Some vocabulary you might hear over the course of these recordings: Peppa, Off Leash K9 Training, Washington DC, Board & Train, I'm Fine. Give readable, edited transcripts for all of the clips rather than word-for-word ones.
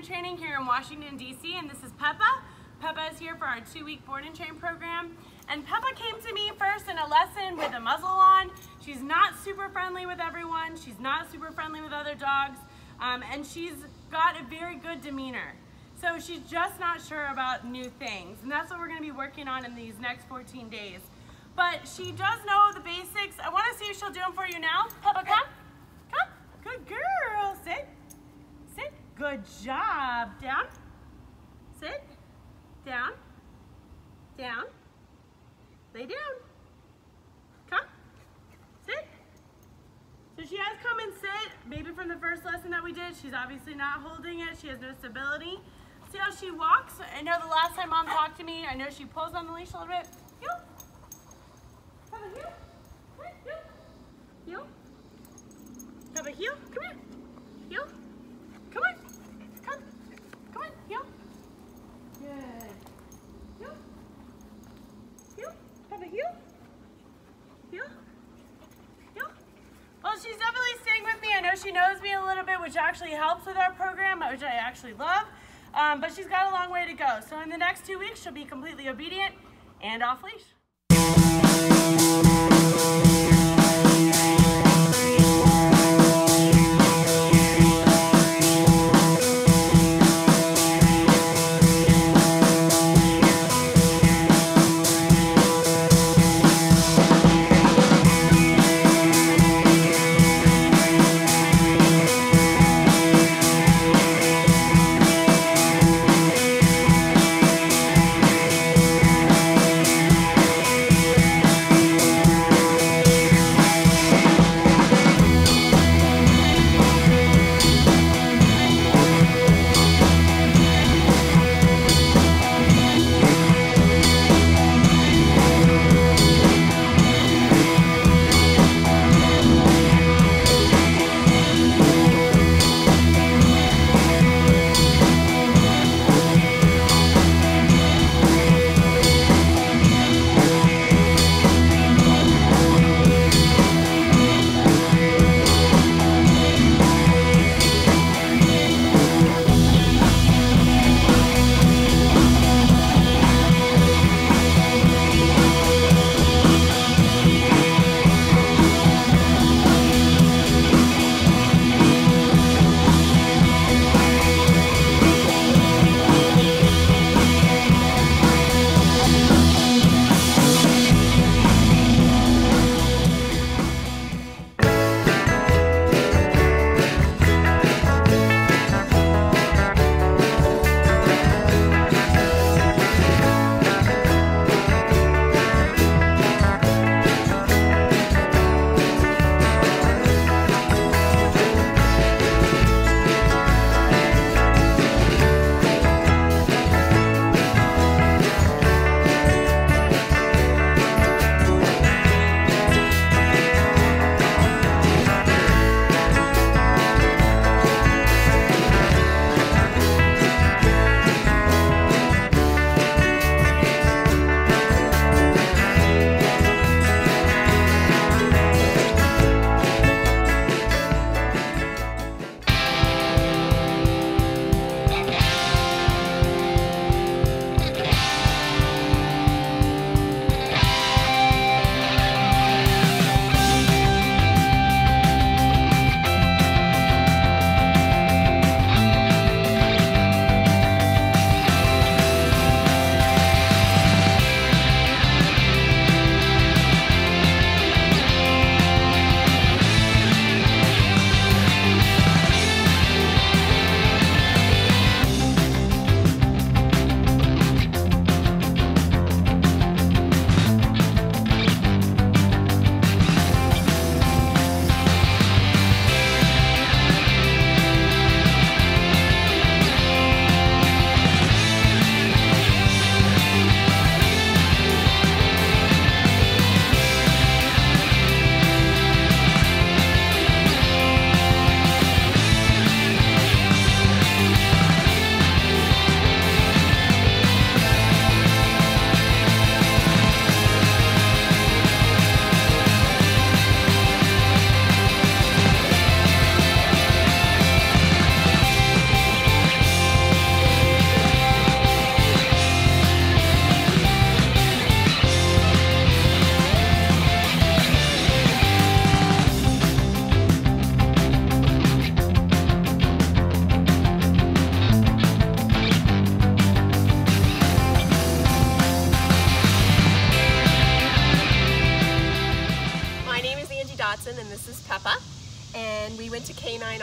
K9 Training here in Washington, D.C., and this is Peppa. Peppa is here for our 2-week board and train program. And Peppa came to me first in a lesson with a muzzle on. She's not super friendly with everyone. She's not super friendly with other dogs. And she's got a very good demeanor. So she's just not sure about new things. And that's what we're going to be working on in these next 14 days. But she does know the basics. I want to see if she'll do them for you now. Peppa, come. Come. Good girl. Sit. Sit. Good job. Down. Sit. Down. Down. Lay down. Come. Sit. So she has come and sit. Maybe from the first lesson that we did, she's obviously not holding it. She has no stability. See how she walks? I know the last time Mom talked to me, I know she pulls on the leash a little bit. Heel. Have a heel. Heel. Heel. Have a heel. Come here. Heel. Come on. Come. Come on. Heel. Good. Heel. Heel. Have a heel. Heel. Heel. Well, she's definitely staying with me. I know she knows me a little bit, which actually helps with our program, which I actually love. But she's got a long way to go. So in the next 2 weeks, she'll be completely obedient and off leash.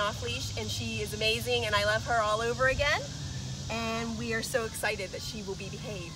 Off Leash, and she is amazing, and I love her all over again. And we are so excited that she will be behaved.